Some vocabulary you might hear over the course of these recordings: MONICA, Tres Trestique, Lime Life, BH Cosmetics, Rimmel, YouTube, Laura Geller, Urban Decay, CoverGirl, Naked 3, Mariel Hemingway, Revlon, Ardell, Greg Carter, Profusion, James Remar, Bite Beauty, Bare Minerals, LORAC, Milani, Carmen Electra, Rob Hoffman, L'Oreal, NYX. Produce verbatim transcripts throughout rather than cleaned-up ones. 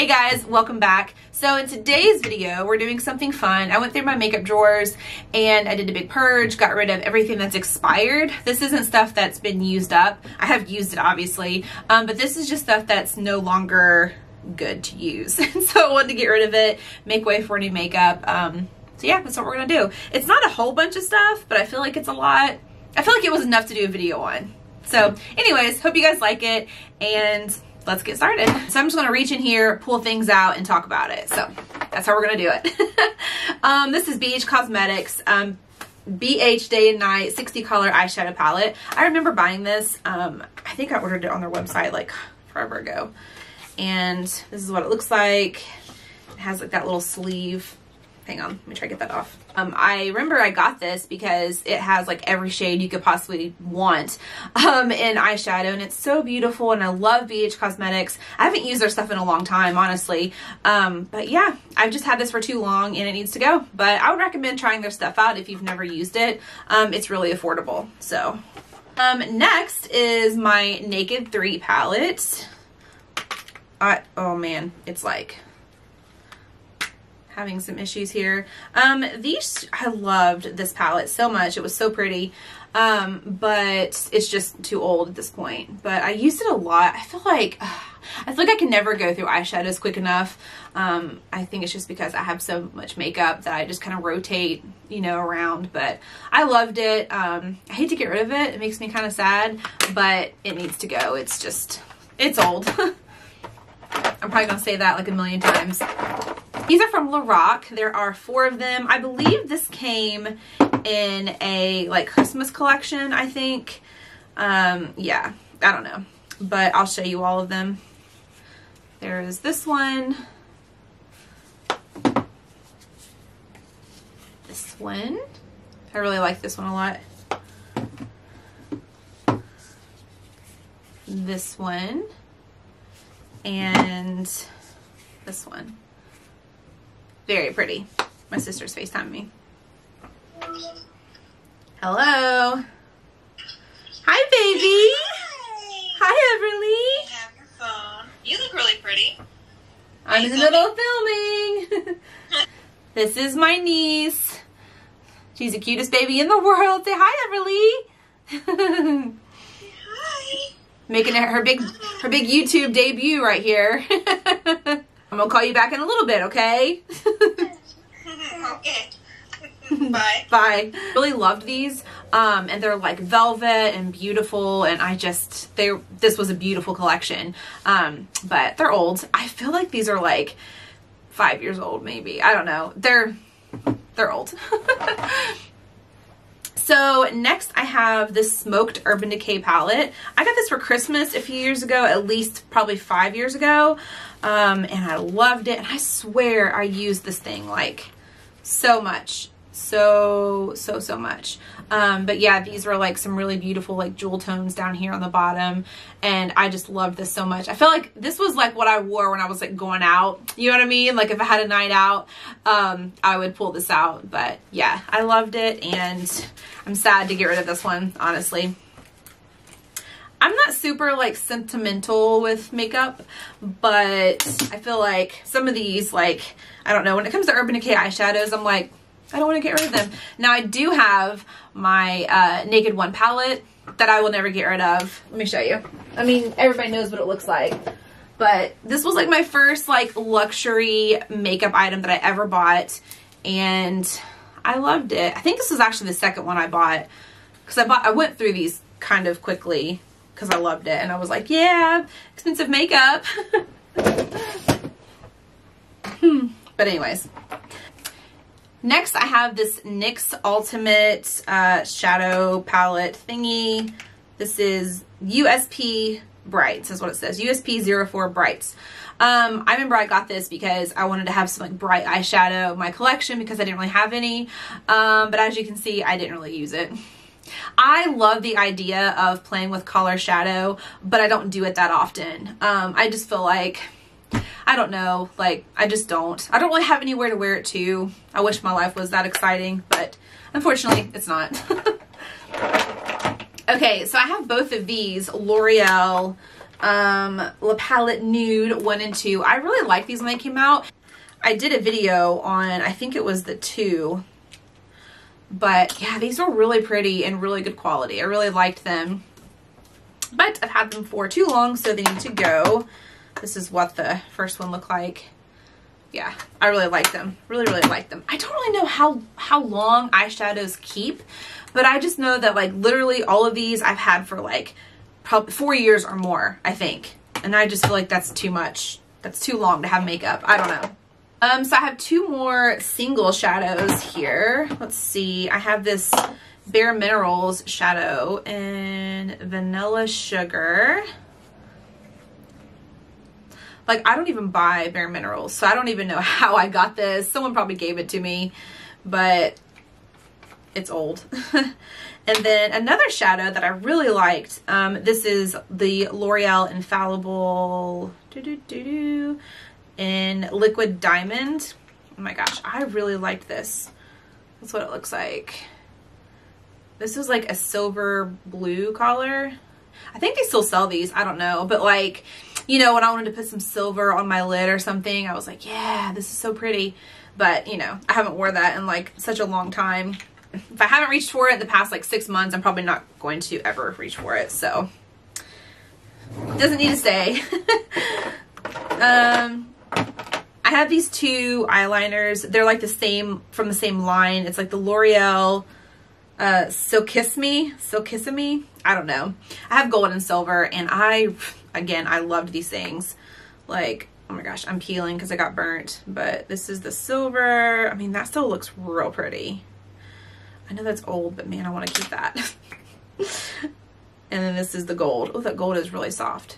Hey guys, welcome back. So in today's video, we're doing something fun. I went through my makeup drawers and I did a big purge, got rid of everything that's expired. This isn't stuff that's been used up. I have used it obviously, um, but this is just stuff that's no longer good to use. So I wanted to get rid of it, make way for new makeup. Um, so yeah, that's what we're gonna do. It's not a whole bunch of stuff, but I feel like it's a lot. I feel like it was enough to do a video on. So anyways, hope you guys like it and let's get started. So I'm just gonna reach in here, pull things out, and talk about it. So that's how we're gonna do it. um, this is B H Cosmetics, um, B H Day and Night sixty Color Eyeshadow Palette. I remember buying this. Um, I think I ordered it on their website like forever ago. And this is what it looks like. It has like that little sleeve. Hang on, let me try to get that off. Um, I remember I got this because it has like every shade you could possibly want um, in eyeshadow, and it's so beautiful, and I love B H Cosmetics. I haven't used their stuff in a long time, honestly, um, but yeah, I've just had this for too long and it needs to go, but I would recommend trying their stuff out if you've never used it. Um, it's really affordable, so. Um, next is my Naked three palette. I, oh man, it's like... having some issues here. Um, these, I loved this palette so much. It was so pretty, um, but it's just too old at this point. But I used it a lot. I feel like, ugh, I feel like I can never go through eyeshadows quick enough. Um, I think it's just because I have so much makeup that I just kind of rotate, you know, around. But I loved it. Um, I hate to get rid of it. It makes me kind of sad, but it needs to go. It's just, it's old. I'm probably gonna say that like a million times. These are from LORAC. There are four of them. I believe this came in a like Christmas collection, I think. Um, yeah, I don't know, but I'll show you all of them. There is this one. This one. I really like this one a lot. This one. And this one. Very pretty. My sister's FaceTiming me. Hello. Hi, baby. Hi, Everly. You have your phone. You look really pretty. I'm in the middle of filming. This is my niece. She's the cutest baby in the world. Say hi, Everly. Hi. Making her big, her big YouTube debut right here. I'm gonna call you back in a little bit, okay? Okay. Bye. Bye. Really loved these, um, and they're like velvet and beautiful, and I just they this was a beautiful collection, um, but they're old. I feel like these are like five years old, maybe. I don't know. They're they're old. So next I have this Smoked Urban Decay palette. I got this for Christmas a few years ago, at least probably five years ago. Um, and I loved it. And I swear I used this thing like so much, so, so, so much. Um, but yeah, these were like some really beautiful like jewel tones down here on the bottom. And I just loved this so much. I felt like this was like what I wore when I was like going out. You know what I mean? Like if I had a night out, um, I would pull this out. But yeah, I loved it. And I'm sad to get rid of this one, honestly. I'm not super like sentimental with makeup, but I feel like some of these, like, I don't know, when it comes to Urban Decay eyeshadows, I'm like, I don't want to get rid of them. Now I do have my uh, Naked one palette that I will never get rid of. Let me show you. I mean, everybody knows what it looks like, but this was like my first like luxury makeup item that I ever bought, and I loved it. I think this was actually the second one I bought, because I bought I went through these kind of quickly because I loved it, and I was like, yeah, expensive makeup. hmm. But anyways, next I have this NYX Ultimate uh, Shadow Palette thingy. This is U S P Brights, is what it says. U S P zero four Brights. Um, I remember I got this because I wanted to have some like bright eyeshadow in my collection because I didn't really have any. Um, but as you can see, I didn't really use it. I love the idea of playing with color shadow, but I don't do it that often. Um, I just feel like, I don't know, like I just don't. I don't really have anywhere to wear it to. I wish my life was that exciting, but unfortunately it's not. Okay, so I have both of these L'Oreal um, La Palette Nude one and two. I really liked these when they came out. I did a video on, I think it was the two. But yeah, these were really pretty and really good quality. I really liked them. But I've had them for too long, so they need to go. This is what the first one looked like. Yeah, I really like them. Really, really like them. I don't really know how, how long eyeshadows keep, but I just know that, like, literally all of these I've had for, like, probably four years or more, I think. And I just feel like that's too much. That's too long to have makeup. I don't know. Um, so I have two more single shadows here. Let's see. I have this Bare Minerals shadow in Vanilla Sugar. Like, I don't even buy Bare Minerals, so I don't even know how I got this. Someone probably gave it to me, but it's old. And then another shadow that I really liked, um, this is the L'Oreal Infallible doo -doo -doo -doo, in Liquid Diamond. Oh my gosh, I really liked this. That's what it looks like. This is like a silver blue color. I think they still sell these. I don't know. But, like, you know, when I wanted to put some silver on my lid or something, I was like, yeah, this is so pretty. But, you know, I haven't worn that in, like, such a long time. If I haven't reached for it in the past, like, six months, I'm probably not going to ever reach for it. So, it doesn't need to stay. um, I have these two eyeliners. They're, like, the same, from the same line. It's, like, the L'Oreal... Uh, so Kiss Me, So Kiss Me, I don't know. I have gold and silver, and I, again, I loved these things. Like, oh my gosh, I'm peeling because I got burnt, but this is the silver. I mean, that still looks real pretty. I know that's old, but man, I want to keep that. And then this is the gold. Oh, that gold is really soft.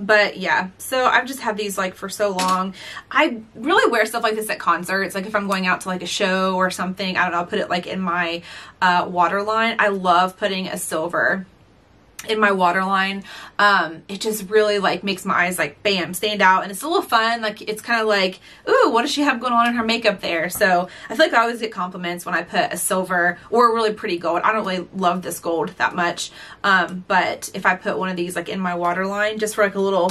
But yeah, so I've just had these, like, for so long. I really wear stuff like this at concerts. Like, if I'm going out to, like, a show or something, I don't know, I'll put it, like, in my uh, waterline. I love putting a silver in my waterline. Um, it just really, like, makes my eyes, like, bam, stand out. And it's a little fun. Like, it's kind of like, ooh, what does she have going on in her makeup there? So I feel like I always get compliments when I put a silver or a really pretty gold. I don't really love this gold that much. Um, but if I put one of these, like, in my waterline just for, like, a little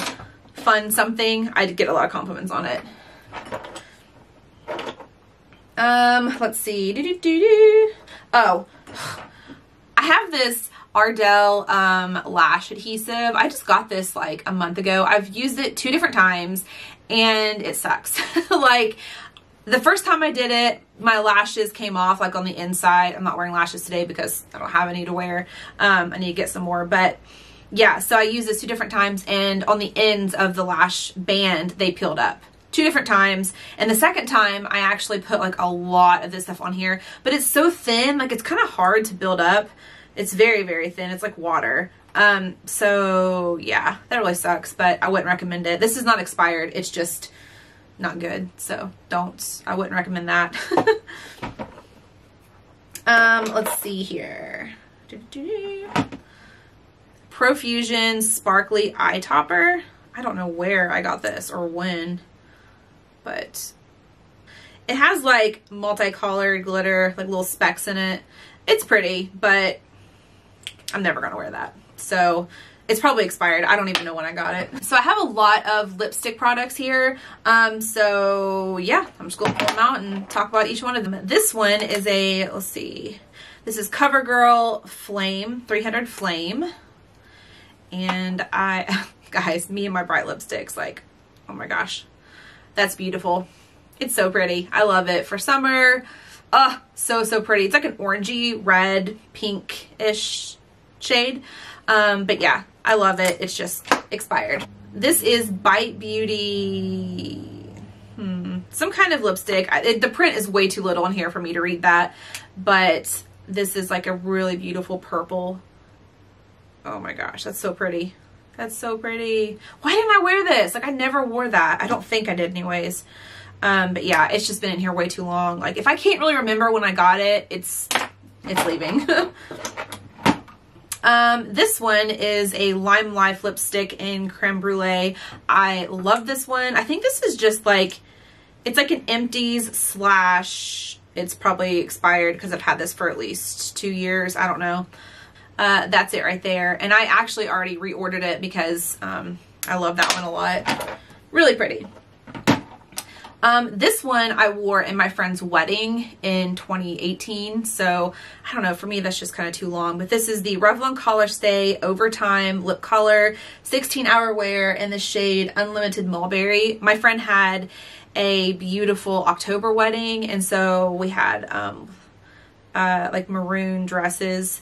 fun something, I'd get a lot of compliments on it. Um, let's see. Doo -doo -doo -doo. Oh, I have this Ardell um, lash adhesive. I just got this like a month ago. I've used it two different times and it sucks. Like, the first time I did it, my lashes came off, like, on the inside. I'm not wearing lashes today because I don't have any to wear. Um, I need to get some more, but yeah, so I used this two different times, and on the ends of the lash band, they peeled up. Two different times. And the second time I actually put, like, a lot of this stuff on here, but it's so thin, like, it's kind of hard to build up. It's very, very thin. It's like water. Um, so yeah, that really sucks, but I wouldn't recommend it. This is not expired. It's just not good. So don't, I wouldn't recommend that. um, let's see here. Profusion Sparkly Eye Topper. I don't know where I got this or when, but it has, like, multicolored glitter, like, little specks in it. It's pretty, but I'm never gonna wear that. So it's probably expired. I don't even know when I got it. So I have a lot of lipstick products here. Um, so yeah, I'm just gonna pull them out and talk about each one of them. This one is a, let's see, this is CoverGirl Flame, three hundred Flame. And I, guys, me and my bright lipsticks, like, oh my gosh, that's beautiful. It's so pretty. I love it for summer. Oh, so, so pretty. It's like an orangey, red, pink-ish shade, um but yeah, I love it. It's just expired. This is Bite Beauty, hmm, some kind of lipstick. I, it, the print is way too little in here for me to read that, but this is like a really beautiful purple. Oh my gosh, that's so pretty. That's so pretty. Why didn't I wear this? Like, I never wore that. I don't think I did anyways. Um but yeah, it's just been in here way too long. Like, if I can't really remember when I got it, it's it's leaving. Um, this one is a Lime Life lipstick in Creme Brulee. I love this one. I think this is just like, it's like an empties slash, it's probably expired because I've had this for at least two years. I don't know. Uh, that's it right there. And I actually already reordered it because um, I love that one a lot. Really pretty. Um, this one I wore in my friend's wedding in twenty eighteen. So I don't know, for me, that's just kind of too long, but this is the Revlon Color Stay Overtime Lip Color, sixteen hour wear in the shade Unlimited Mulberry. My friend had a beautiful October wedding. And so we had, um, uh, like maroon dresses,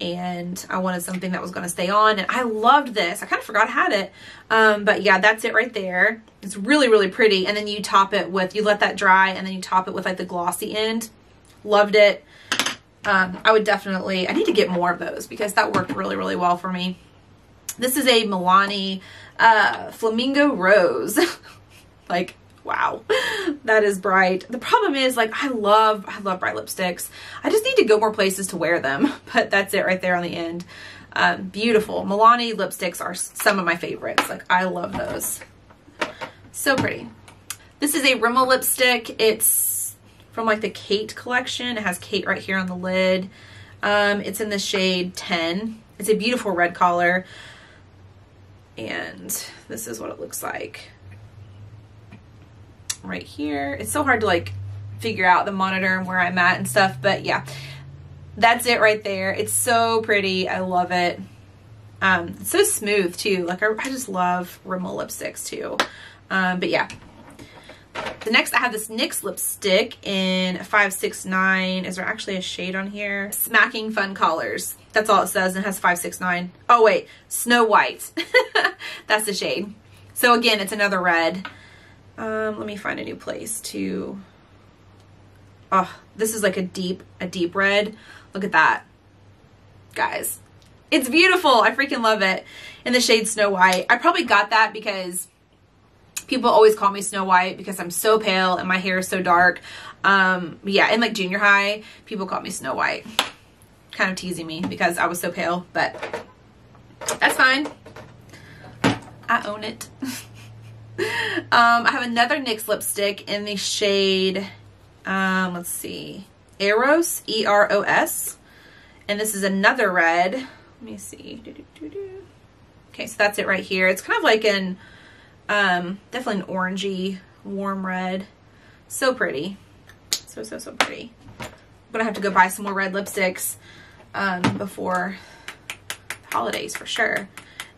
and I wanted something that was going to stay on, and I loved this. I kind of forgot I had it. Um, but yeah, that's it right there. It's really, really pretty. And then you top it with, you let that dry and then you top it with like the glossy end. Loved it. Um, I would definitely, I need to get more of those because that worked really, really well for me. This is a Milani, uh, Flamingo Rose. Like, wow, that is bright. The problem is, like, I love, I love bright lipsticks. I just need to go more places to wear them, but that's it right there on the end. Um, beautiful. Milani lipsticks are some of my favorites. Like, I love those. So pretty. This is a Rimmel lipstick. It's from, like, the Kate collection. It has Kate right here on the lid. Um, it's in the shade ten. It's a beautiful red color. And this is what it looks like right here. It's so hard to like figure out the monitor and where I'm at and stuff, but yeah, that's it right there. It's so pretty. I love it. Um, it's so smooth too. Like I, I just love Rimmel lipsticks too. Um, but yeah, the next I have this NYX lipstick in five six nine. Is there actually a shade on here? Smacking Fun Colors. That's all it says. And it has five six nine. Oh wait, Snow White. That's the shade. So again, it's another red. Um, let me find a new place to, oh, this is like a deep, a deep red. Look at that, guys. It's beautiful. I freaking love it. In the shade Snow White. I probably got that because people always call me Snow White because I'm so pale and my hair is so dark. Um, yeah. In like junior high, people called me Snow White, kind of teasing me because I was so pale, but that's fine. I own it. Um, I have another NYX lipstick in the shade, um, let's see, Eros, E R O S, and this is another red. Let me see. Do, do, do, do. Okay, so that's it right here. It's kind of like an, um, definitely an orangey, warm red. So pretty. So, so, so pretty. I'm gonna have to go buy some more red lipsticks, um, before the holidays for sure.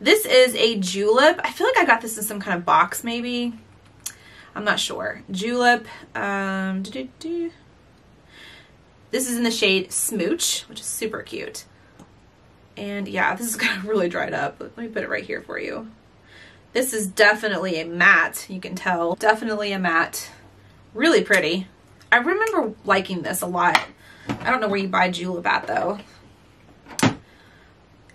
This is a Julep. I feel like I got this in some kind of box maybe. I'm not sure. Julep. Um, doo -doo -doo. This is in the shade Smooch, which is super cute. And yeah, this is kind of really dried up. Let me put it right here for you. This is definitely a matte. You can tell. Definitely a matte. Really pretty. I remember liking this a lot. I don't know where you buy Julep at though.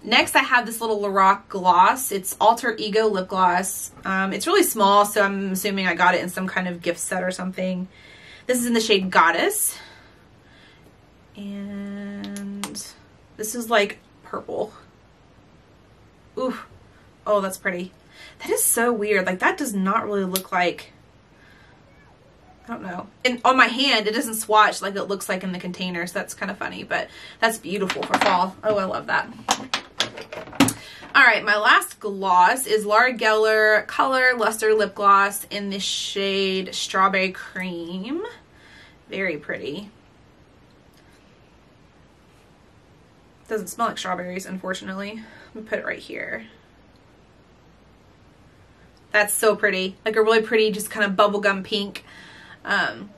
Next, I have this little Lorac gloss. It's Alter Ego Lip Gloss. Um, it's really small, so I'm assuming I got it in some kind of gift set or something. This is in the shade Goddess. And this is like purple. Ooh. Oh, that's pretty. That is so weird. Like, that does not really look like, I don't know. And on my hand, it doesn't swatch like it looks like in the container, so that's kind of funny, but that's beautiful for fall. Oh, I love that. All right, my last gloss is Laura Geller Color Luster Lip Gloss in the shade Strawberry Cream. Very pretty. Doesn't smell like strawberries, unfortunately. Let me put it right here. That's so pretty. Like a really pretty, just kind of bubblegum pink. Um,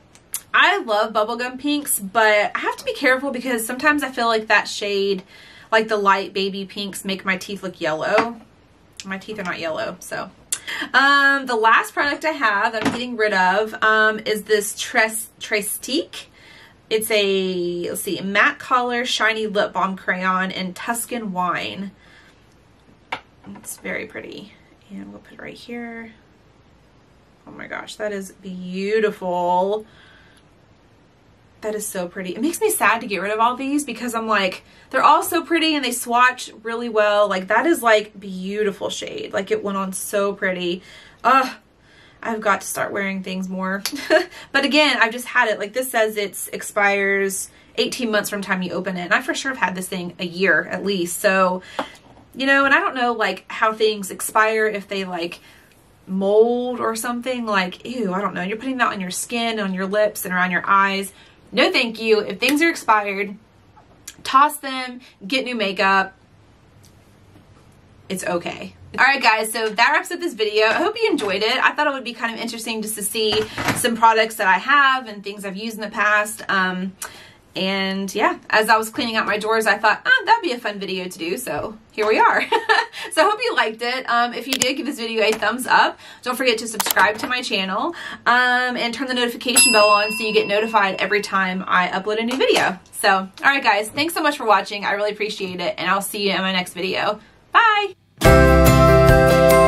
I love bubblegum pinks, but I have to be careful because sometimes I feel like that shade, like the light baby pinks, make my teeth look yellow. My teeth are not yellow, so. Um, the last product I have that I'm getting rid of um, is this Tres Trestique. It's a, let's see, matte color shiny lip balm crayon in Tuscan Wine. It's very pretty. And we'll put it right here. Oh my gosh, that is beautiful. That is so pretty. It makes me sad to get rid of all these because I'm like, they're all so pretty and they swatch really well. Like that is like beautiful shade. Like it went on so pretty. Ugh, I've got to start wearing things more. But again, I've just had it. Like this says it expires eighteen months from the time you open it. And I for sure have had this thing a year at least. So, you know, and I don't know like how things expire, if they like mold or something, like, ew, I don't know. You're putting that on your skin, on your lips, and around your eyes. No, thank you. If things are expired, toss them, get new makeup. It's okay. All right, guys, so that wraps up this video. I hope you enjoyed it. I thought it would be kind of interesting just to see some products that I have and things I've used in the past. Um, and yeah, as I was cleaning out my drawers, I thought, oh, that'd be a fun video to do. So here we are. So I hope you liked it. Um, if you did, give this video a thumbs up. Don't forget to subscribe to my channel um, and turn the notification bell on so you get notified every time I upload a new video. So, all right, guys, thanks so much for watching. I really appreciate it, and I'll see you in my next video. Bye.